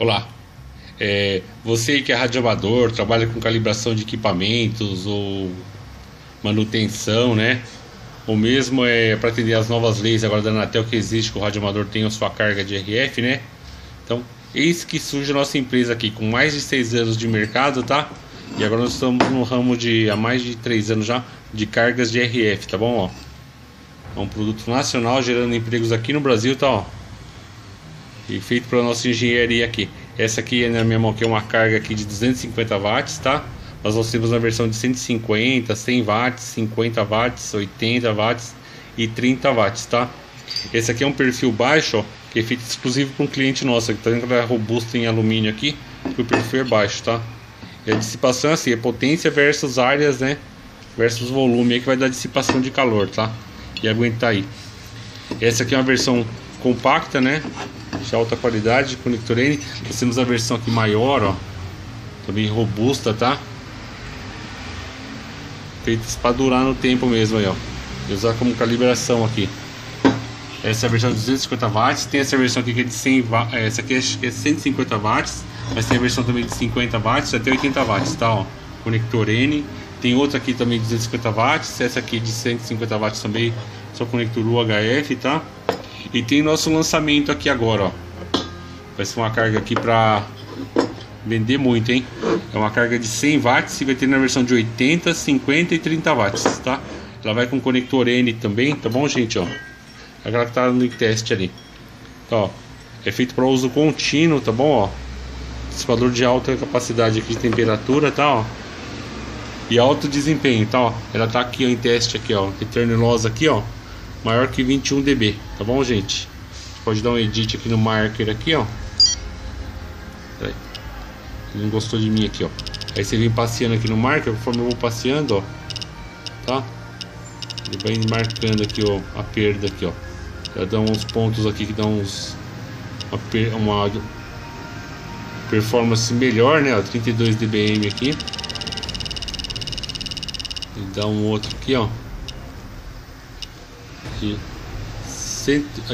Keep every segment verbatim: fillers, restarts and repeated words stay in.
Olá, é, você que é radioamador, trabalha com calibração de equipamentos ou manutenção, né? Ou mesmo é, para atender as novas leis agora da Anatel que existe, que o radioamador tem a sua carga de R F, né? Então, eis que surge a nossa empresa aqui, com mais de seis anos de mercado, tá? E agora nós estamos no ramo de, há mais de três anos já, de cargas de R F, tá bom? Ó, é um produto nacional, gerando empregos aqui no Brasil, tá? Ó. E feito pela nossa engenharia aqui. Essa aqui é na minha mão, que é uma carga aqui de duzentos e cinquenta watts, tá? Mas nós temos na versão de cento e cinquenta, cem watts, cinquenta watts, oitenta watts e trinta watts, tá? Esse aqui é um perfil baixo, ó, que é feito exclusivo para um cliente nosso, que tá vendo que ela é robusta em alumínio aqui, que o perfil é baixo, tá? E a dissipação é assim, é potência versus áreas, né? Versus volume aí, que vai dar dissipação de calor, tá? E aguentar aí. Essa aqui é uma versão compacta, né? De alta qualidade, conector N. Nós temos a versão aqui maior, ó, também robusta, tá? Feitas para durar no tempo mesmo aí, ó, e usar como calibração aqui. Essa é a versão de duzentos e cinquenta watts. Tem essa versão aqui que é de cem watts. Essa aqui acho que é cento e cinquenta watts. Mas tem a versão também de cinquenta watts até oitenta watts, tá? Ó, conector N. Tem outra aqui também de duzentos e cinquenta watts. Essa aqui de cento e cinquenta watts também, só conector U H F, tá? E tem nosso lançamento aqui agora, ó. Vai ser uma carga aqui pra vender muito, hein? É uma carga de cem watts e vai ter na versão de oitenta, cinquenta e trinta watts, tá? Ela vai com conector N também, tá bom, gente, ó? Aquela que tá no teste ali. Ó, é feito para uso contínuo, tá bom, ó? Dissipador de alta capacidade aqui de temperatura, tá, ó? E alto desempenho, tá, ó? Ela tá aqui, ó, em teste aqui, ó. Return loss aqui, ó. Maior que vinte e um dB, tá bom, gente? Você pode dar um edit aqui no marker aqui, ó. Ele não gostou de mim aqui, ó. Aí você vem passeando aqui no marker, conforme eu vou passeando, ó, tá? Ele vai marcando aqui, ó, a perda aqui, ó. Já dá uns pontos aqui que dão uns uma, per... uma performance melhor, né? Ó, trinta e dois dBm aqui. E dá um outro aqui, ó.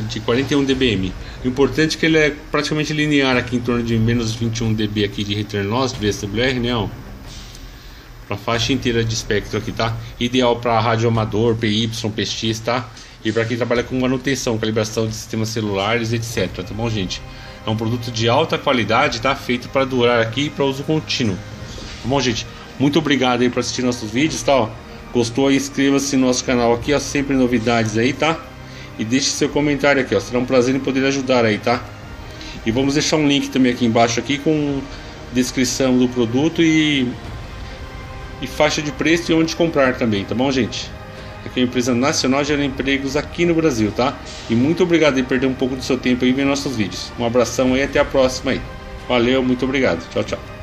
De quarenta e um dBm. O importante é que ele é praticamente linear aqui, em torno de menos vinte e um dB aqui de return loss de V S W R, né? Para faixa inteira de espectro aqui, tá? Ideal para radioamador, P Y, P X, tá? E para quem trabalha com manutenção, calibração de sistemas celulares, etcétera. Tá bom, gente? É um produto de alta qualidade, tá? Feito para durar aqui, para uso contínuo. Tá bom, gente? Muito obrigado aí por assistir nossos vídeos, tá? Ó. Gostou? Inscreva-se no nosso canal aqui, ó, sempre novidades aí, tá? E deixe seu comentário aqui, ó, será um prazer em poder ajudar aí, tá? E vamos deixar um link também aqui embaixo aqui com descrição do produto e e faixa de preço e onde comprar também, tá bom, gente? Aqui é uma empresa nacional, gera empregos aqui no Brasil, tá? E muito obrigado por perder um pouco do seu tempo aí vendo nossos vídeos. Um abração aí, até a próxima aí. Valeu, muito obrigado. Tchau, tchau.